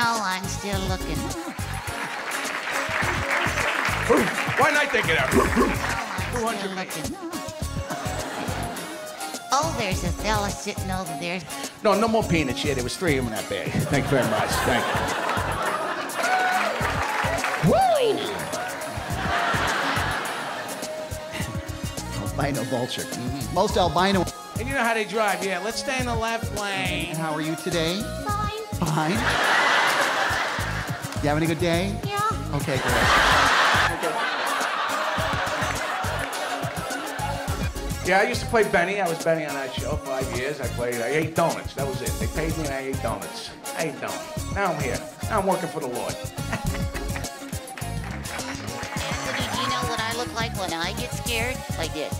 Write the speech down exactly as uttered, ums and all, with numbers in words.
know, I'm still looking. Why not take it out? No, I'm still looking. Oh, there's a fella sitting over there. No, no more peanuts. Yeah, there was three of them in that bag. Thank you very much. Thank you. Wine! Albino vulture. Mm-hmm. Most albino... And you know how they drive, yeah. Let's stay in the left lane. And how are you today? Fine. Fine? You having a good day? Yeah. Okay, good. Okay. Yeah, I used to play Benny. I was Benny on that show five years. I played, I ate donuts. That was it. They paid me and I ate donuts. I ate donuts. Now I'm here. Now I'm working for the Lord. Anthony, do you know what I look like when I get scared? Like this.